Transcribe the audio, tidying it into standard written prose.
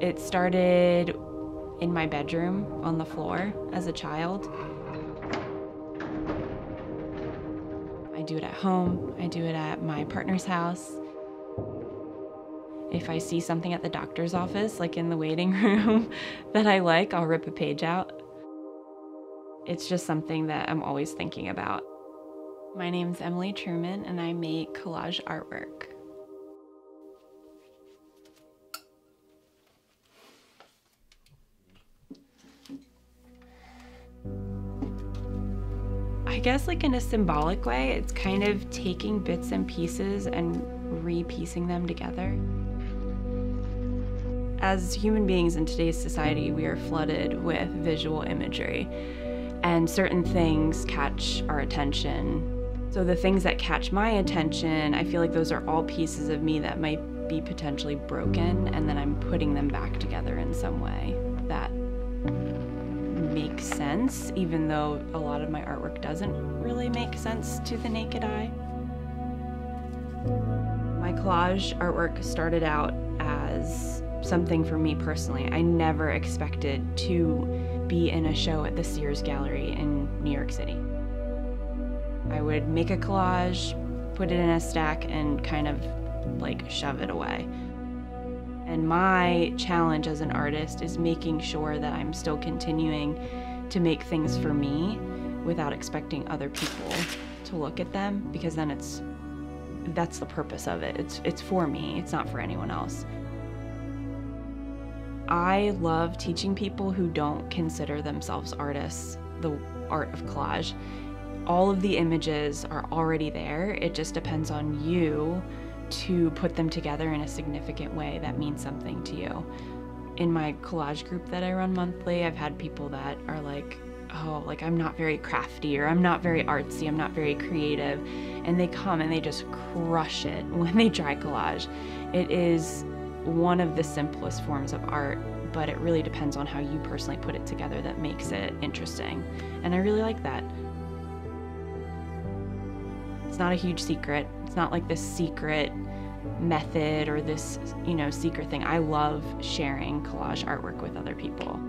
It started in my bedroom on the floor as a child. I do it at home. I do it at my partner's house. If I see something at the doctor's office, like in the waiting room, that I like, I'll rip a page out. It's just something that I'm always thinking about. My name's Emily Truman, and I make collage artwork. I guess like in a symbolic way, it's kind of taking bits and pieces and re-piecing them together. As human beings in today's society, we are flooded with visual imagery, and certain things catch our attention. So the things that catch my attention, I feel like those are all pieces of me that might be potentially broken, and then I'm putting them back together in some way that makes sense, even though a lot of my artwork doesn't really make sense to the naked eye. My collage artwork started out as something for me personally. I never expected to be in a show at the Sears Gallery in New York City. I would make a collage, put it in a stack, and kind of like shove it away. And my challenge as an artist is making sure that I'm still continuing to make things for me without expecting other people to look at them, because then that's the purpose of it. It's for me, it's not for anyone else. I love teaching people who don't consider themselves artists the art of collage. All of the images are already there. It just depends on you to put them together in a significant way that means something to you. In my collage group that I run monthly, I've had people that are like, oh, like I'm not very crafty, or I'm not very artsy, I'm not very creative. And they come and they just crush it when they try collage. It is one of the simplest forms of art, but it really depends on how you personally put it together that makes it interesting. And I really like that. It's not a huge secret. It's not like this secret method or this, secret thing. I love sharing collage artwork with other people.